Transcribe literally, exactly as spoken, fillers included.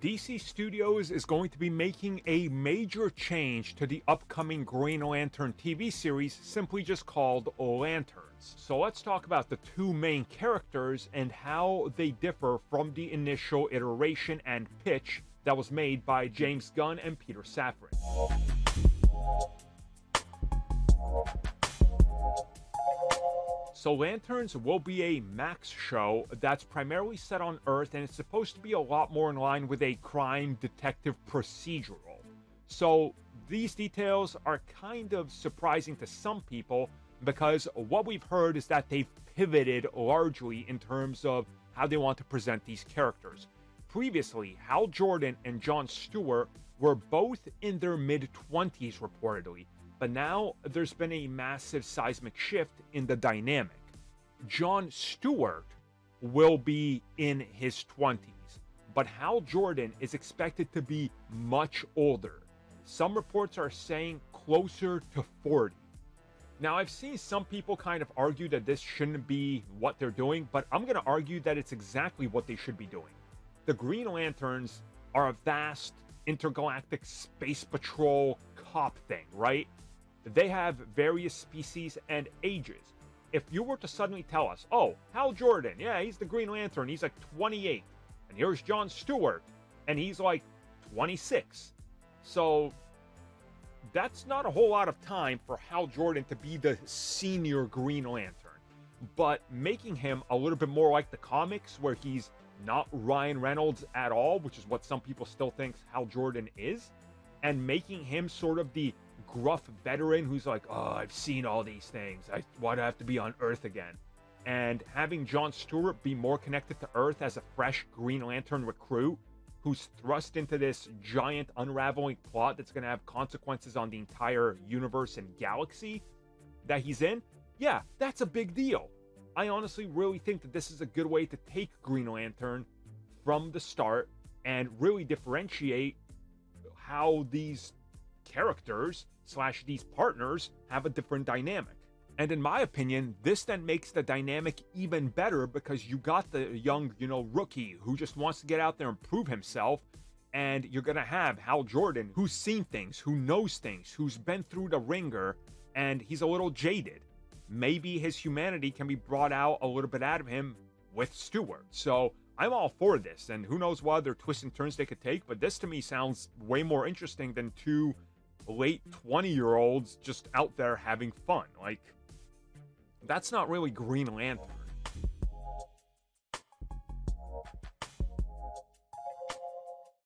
D C Studios is going to be making a major change to the upcoming Green Lantern T V series, simply just called Lanterns. So let's talk about the two main characters and how they differ from the initial iteration and pitch that was made by James Gunn and Peter Safran. So Lanterns will be a Max show that's primarily set on Earth, and it's supposed to be a lot more in line with a crime detective procedural. So these details are kind of surprising to some people, because what we've heard is that they've pivoted largely in terms of how they want to present these characters. Previously, Hal Jordan and John Stewart were both in their mid twenties reportedly, but now there's been a massive seismic shift in the dynamic. John Stewart will be in his twenties, but Hal Jordan is expected to be much older. Some reports are saying closer to forty. Now, I've seen some people kind of argue that this shouldn't be what they're doing, but I'm gonna argue that it's exactly what they should be doing. The Green Lanterns are a vast intergalactic space patrol cop thing, right? They have various species and ages. If you were to suddenly tell us, oh, Hal Jordan, yeah, he's the Green Lantern, he's like twenty-eight. And here's John Stewart, and he's like twenty-six. So that's not a whole lot of time for Hal Jordan to be the senior Green Lantern. But making him a little bit more like the comics, where he's not Ryan Reynolds at all, which is what some people still think Hal Jordan is, and making him sort of the gruff veteran who's like, oh, I've seen all these things, I, why do I have to be on Earth again? And having John Stewart be more connected to Earth as a fresh Green Lantern recruit who's thrust into this giant unraveling plot that's going to have consequences on the entire universe and galaxy that he's in, yeah, that's a big deal. I honestly really think that this is a good way to take Green Lantern from the start and really differentiate how these characters slash these partners have a different dynamic. And in my opinion, this then makes the dynamic even better, because you got the young, you know, rookie who just wants to get out there and prove himself. And you're going to have Hal Jordan, who's seen things, who knows things, who's been through the ringer, and he's a little jaded. Maybe his humanity can be brought out a little bit out of him with Stewart. So I'm all for this, and who knows what other twists and turns they could take, but this to me sounds way more interesting than two late twenty-year-olds just out there having fun. Like, that's not really Green Lantern.